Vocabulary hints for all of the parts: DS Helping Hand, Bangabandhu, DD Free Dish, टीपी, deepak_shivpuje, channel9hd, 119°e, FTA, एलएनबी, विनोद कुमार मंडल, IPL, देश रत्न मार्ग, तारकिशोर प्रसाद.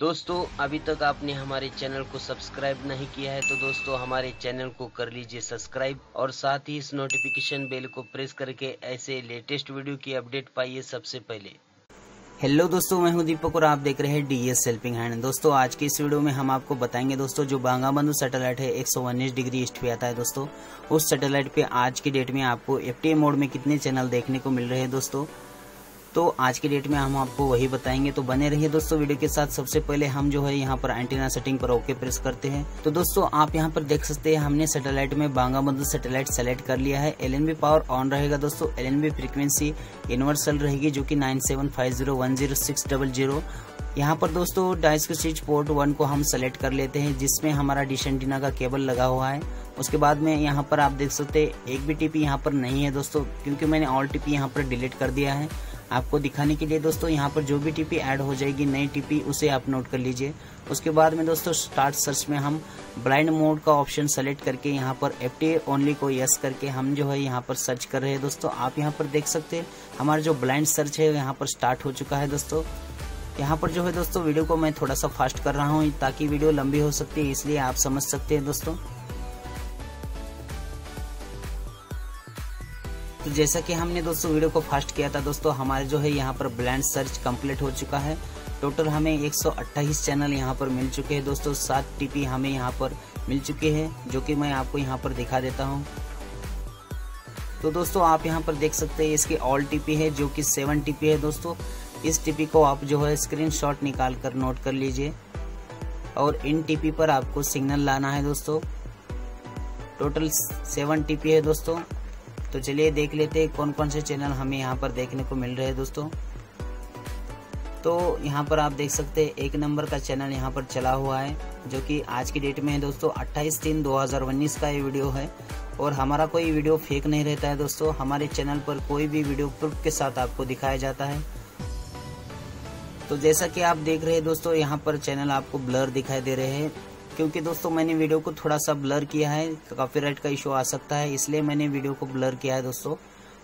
दोस्तों अभी तक आपने हमारे चैनल को सब्सक्राइब नहीं किया है तो दोस्तों हमारे चैनल को कर लीजिए सब्सक्राइब और साथ ही इस नोटिफिकेशन बेल को प्रेस करके ऐसे लेटेस्ट वीडियो की अपडेट पाइए सबसे पहले। हेलो दोस्तों, मैं हूं दीपक और आप देख रहे हैं डीएस सेल्फिंग हैंड। दोस्तों आज की इस वीडियो में हम आपको बताएंगे दोस्तों जो बांगाबंधु सैटेलाइट है 119 डिग्री ईस्ट पे आता है दोस्तों, उस सैटेलाइट पे आज की डेट में आपको एफटीए मोड में कितने चैनल देखने को मिल रहे हैं दोस्तों, तो आज की डेट में हम आपको वही बताएंगे। तो बने रहिए दोस्तों वीडियो के साथ। सबसे पहले हम जो है यहाँ पर एंटीना सेटिंग पर ओके प्रेस करते हैं। तो दोस्तों आप यहाँ पर देख सकते हैं हमने सैटेलाइट में बांगाबंधु सैटेलाइट सेलेक्ट कर लिया है। एलएनबी पावर ऑन रहेगा दोस्तों, एलएनबी फ्रीक्वेंसी यूनिवर्सल रहेगी जो कि 9750100600। यहाँ पर दोस्तों डाइस के स्विच पोर्ट 1 को हम सेलेक्ट कर लेते हैं जिसमें हमारा डिश एंटीना का केबल लगा हुआ है। उसके बाद में यहाँ पर आप देख सकते हैं एक भी टीपी यहाँ पर नहीं है दोस्तों, क्योंकि मैंने ऑल टीपी यहाँ पर डिलीट कर दिया है आपको दिखाने के लिए। दोस्तों यहाँ पर जो भी टीपी ऐड हो जाएगी नई टीपी उसे आप नोट कर लीजिए। उसके बाद में दोस्तों स्टार्ट सर्च में हम ब्लाइंड मोड का ऑप्शन सेलेक्ट करके यहाँ पर एफटीए ओनली को यस करके हम जो है यहाँ पर सर्च कर रहे हैं दोस्तों। आप यहाँ पर देख सकते हैं हमारा जो ब्लाइंड सर्च है यहाँ पर स्टार्ट हो चुका है दोस्तों। यहाँ पर जो है दोस्तों वीडियो को मैं थोड़ा सा फास्ट कर रहा हूँ ताकि वीडियो लंबी हो सकती है, इसलिए आप समझ सकते हैं दोस्तों। तो जैसा कि हमने दोस्तों वीडियो को फास्ट किया था दोस्तों, हमारे जो है यहाँ पर ब्लाइंड सर्च कंप्लीट हो चुका है। टोटल हमें 128 चैनल यहाँ पर मिल चुके हैं दोस्तों, 7 टीपी हमें यहाँ पर मिल चुके हैं जो कि मैं आपको यहाँ पर दिखा देता हूँ। तो दोस्तों आप यहाँ पर देख सकते हैं इसकी ऑल टीपी है जो कि 7 टीपी है दोस्तों। इस टीपी को आप जो है स्क्रीनशॉट निकाल कर नोट कर लीजिए और इन टीपी पर आपको सिग्नल लाना है दोस्तों। टोटल 7 टीपी है दोस्तों। तो चलिए देख लेते हैं कौन कौन से चैनल हमें यहाँ पर देखने को मिल रहे हैं दोस्तों। तो यहाँ पर आप देख सकते हैं 1 नंबर का चैनल यहाँ पर चला हुआ है जो कि आज की डेट में है दोस्तों 28/3/2019 का ये वीडियो है। और हमारा कोई वीडियो फेक नहीं रहता है दोस्तों, हमारे चैनल पर कोई भी वीडियो प्रूफ के साथ आपको दिखाया जाता है। तो जैसा कि आप देख रहे हैं दोस्तों यहाँ पर चैनल आपको ब्लर दिखाई दे रहे हैं, क्योंकि दोस्तों मैंने वीडियो को थोड़ा सा ब्लर किया है, कॉपीराइट का इशू आ सकता है इसलिए मैंने वीडियो को ब्लर किया है दोस्तों,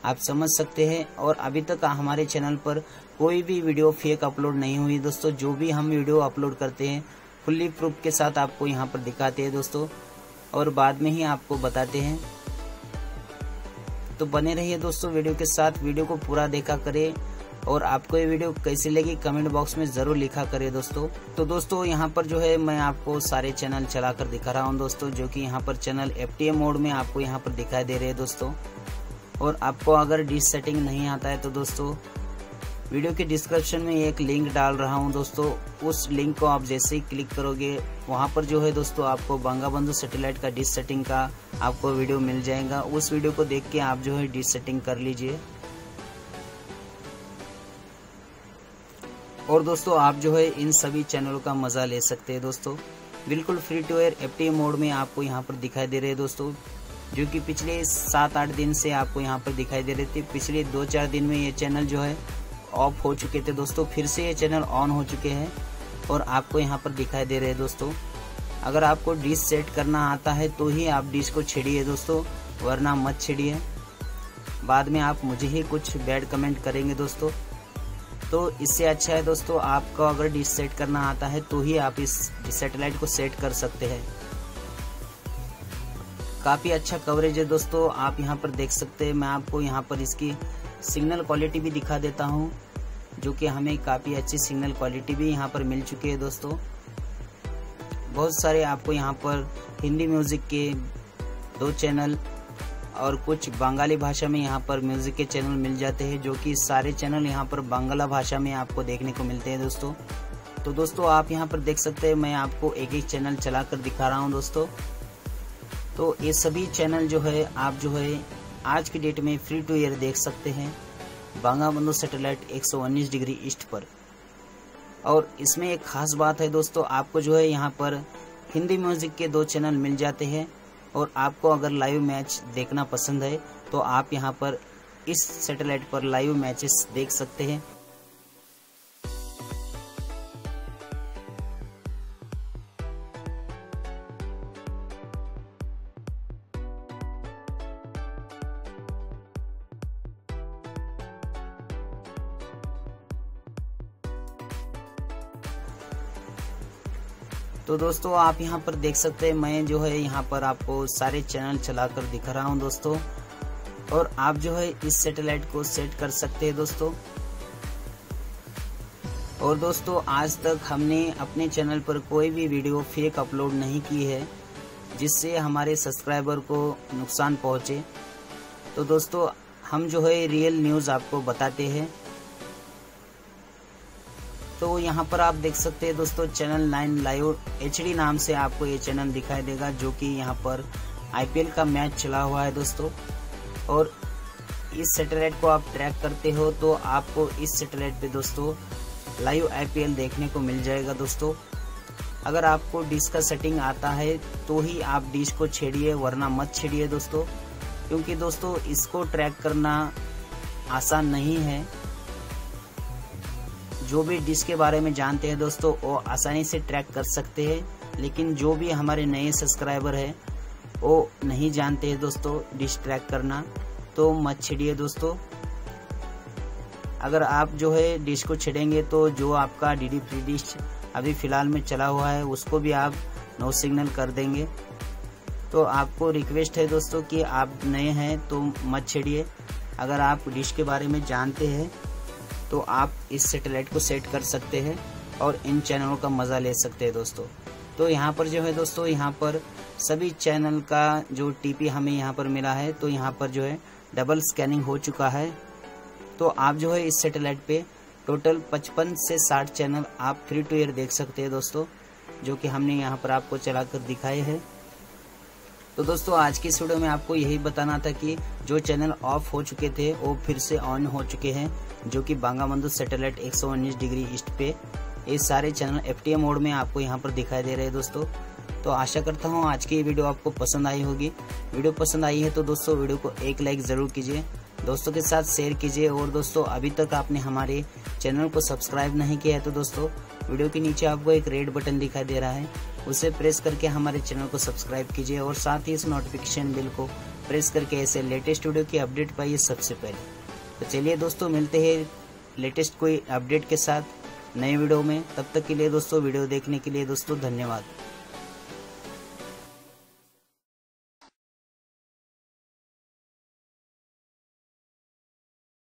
आप समझ सकते हैं। और अभी तक हमारे चैनल पर कोई भी वीडियो फेक अपलोड नहीं हुई दोस्तों, जो भी हम वीडियो अपलोड करते हैं फुल्ली प्रूफ के साथ आपको यहाँ पर दिखाते हैं दोस्तों और बाद में ही आपको बताते हैं। तो बने रहिए दोस्तों वीडियो के साथ, वीडियो को पूरा देखा करें और आपको ये वीडियो कैसी लगी कमेंट बॉक्स में ज़रूर लिखा करें दोस्तों। तो दोस्तों यहाँ पर जो है मैं आपको सारे चैनल चला कर दिखा रहा हूँ दोस्तों, जो कि यहाँ पर चैनल एफटीए मोड में आपको यहाँ पर दिखाई दे रहे हैं दोस्तों। और आपको अगर डिश सेटिंग नहीं आता है तो दोस्तों वीडियो के डिस्क्रिप्शन में एक लिंक डाल रहा हूँ दोस्तों, उस लिंक को आप जैसे ही क्लिक करोगे वहाँ पर जो है दोस्तों आपको बांगाबंधु सैटेलाइट का डिश सेटिंग का आपको वीडियो मिल जाएगा। उस वीडियो को देख के आप जो है डिश सेटिंग कर लीजिए। और दोस्तों आप जो है इन सभी चैनलों का मज़ा ले सकते हैं दोस्तों, बिल्कुल free to air FTA mode में आपको यहाँ पर दिखाई दे रहे हैं दोस्तों, जो कि पिछले 7-8 दिन से आपको यहाँ पर दिखाई दे रहे थे। पिछले 2-4 दिन में ये चैनल जो है ऑफ हो चुके थे दोस्तों, फिर से ये चैनल ऑन हो चुके हैं और आपको यहाँ पर दिखाई दे रहे हैं दोस्तों। अगर आपको डिश सेट करना आता है तो ही आप डिश को छेड़िए दोस्तों, वरना मत छेड़िए, बाद में आप मुझे ही कुछ बैड कमेंट करेंगे दोस्तों। तो इससे अच्छा है दोस्तों आपको अगर डिश सेट करना आता है तो ही आप इस सैटेलाइट को सेट कर सकते हैं। काफ़ी अच्छा कवरेज है दोस्तों, आप यहाँ पर देख सकते हैं। मैं आपको यहाँ पर इसकी सिग्नल क्वालिटी भी दिखा देता हूँ, जो कि हमें काफ़ी अच्छी सिग्नल क्वालिटी भी यहाँ पर मिल चुकी है दोस्तों। बहुत सारे आपको यहाँ पर हिंदी म्यूज़िक के 2 चैनल और कुछ बंगाली भाषा में यहाँ पर म्यूज़िक के चैनल मिल जाते हैं, जो कि सारे चैनल यहाँ पर बांग्ला भाषा में आपको देखने को मिलते हैं दोस्तों। तो दोस्तों आप यहाँ पर देख सकते हैं मैं आपको एक एक चैनल चला कर दिखा रहा हूँ दोस्तों। तो ये सभी चैनल जो है आप जो है आज की डेट में फ्री टू एयर देख सकते हैं बांगाबंधु सैटेलाइट 119 डिग्री ईस्ट पर। और इसमें एक ख़ास बात है दोस्तों, आपको जो है यहाँ पर हिंदी म्यूज़िक के 2 चैनल मिल जाते हैं। और आपको अगर लाइव मैच देखना पसंद है तो आप यहाँ पर इस सैटेलाइट पर लाइव मैचेस देख सकते हैं। तो दोस्तों आप यहाँ पर देख सकते हैं मैं जो है यहाँ पर आपको सारे चैनल चलाकर दिखा रहा हूँ दोस्तों, और आप जो है इस सैटेलाइट को सेट कर सकते हैं दोस्तों। और दोस्तों आज तक हमने अपने चैनल पर कोई भी वीडियो फेक अपलोड नहीं की है जिससे हमारे सब्सक्राइबर को नुकसान पहुँचे। तो दोस्तों हम जो है रियल न्यूज़ आपको बताते हैं। तो यहाँ पर आप देख सकते हैं दोस्तों चैनल 9 लाइव HD नाम से आपको ये चैनल दिखाई देगा, जो कि यहाँ पर IPL का मैच चला हुआ है दोस्तों। और इस सैटेलाइट को आप ट्रैक करते हो तो आपको इस सैटेलाइट पे दोस्तों लाइव IPL देखने को मिल जाएगा दोस्तों। अगर आपको डिश का सेटिंग आता है तो ही आप डिश को छेड़िए, वरना मत छेड़िए दोस्तों, क्योंकि दोस्तों इसको ट्रैक करना आसान नहीं है। जो भी डिश के बारे में जानते हैं दोस्तों वो आसानी से ट्रैक कर सकते हैं, लेकिन जो भी हमारे नए सब्सक्राइबर हैं वो नहीं जानते हैं दोस्तों डिश ट्रैक करना, तो मत छेड़िए दोस्तों। अगर आप जो है डिश को छेड़ेंगे तो जो आपका DD Free Dish अभी फ़िलहाल में चला हुआ है उसको भी आप नो सिग्नल कर देंगे। तो आपको रिक्वेस्ट है दोस्तों कि आप नए हैं तो मत छेड़िए। अगर आप डिश के बारे में जानते हैं तो आप इस सैटेलाइट को सेट कर सकते हैं और इन चैनलों का मज़ा ले सकते हैं दोस्तों। तो यहाँ पर जो है दोस्तों यहाँ पर सभी चैनल का जो TP हमें यहाँ पर मिला है, तो यहाँ पर जो है डबल स्कैनिंग हो चुका है। तो आप जो है इस सैटेलाइट पे टोटल 55 से 60 चैनल आप फ्री टू एयर देख सकते हैं दोस्तों, जो कि हमने यहाँ पर आपको चला कर दिखाए हैं। तो दोस्तों आज की वीडियो में आपको यही बताना था कि जो चैनल ऑफ हो चुके थे वो फिर से ऑन हो चुके हैं, जो कि बांगाबंधु सैटेलाइट 119 डिग्री ईस्ट पे ये सारे चैनल FTA मोड में आपको यहाँ पर दिखाई दे रहे हैं दोस्तों। तो आशा करता हूँ आज की ये वीडियो आपको पसंद आई होगी। वीडियो पसंद आई है तो दोस्तों वीडियो को एक लाइक ज़रूर कीजिए, दोस्तों के साथ शेयर कीजिए। और दोस्तों अभी तक आपने हमारे चैनल को सब्सक्राइब नहीं किया है तो दोस्तों वीडियो के नीचे आपको एक रेड बटन दिखाई दे रहा है, उसे प्रेस करके हमारे चैनल को सब्सक्राइब कीजिए और साथ ही इस नोटिफिकेशन बेल को प्रेस करके ऐसे लेटेस्ट वीडियो की अपडेट पाइए सबसे पहले। तो चलिए दोस्तों मिलते हैं लेटेस्ट कोई अपडेट के साथ नए वीडियो में। तब तक के लिए दोस्तों वीडियो देखने के लिए दोस्तों धन्यवाद।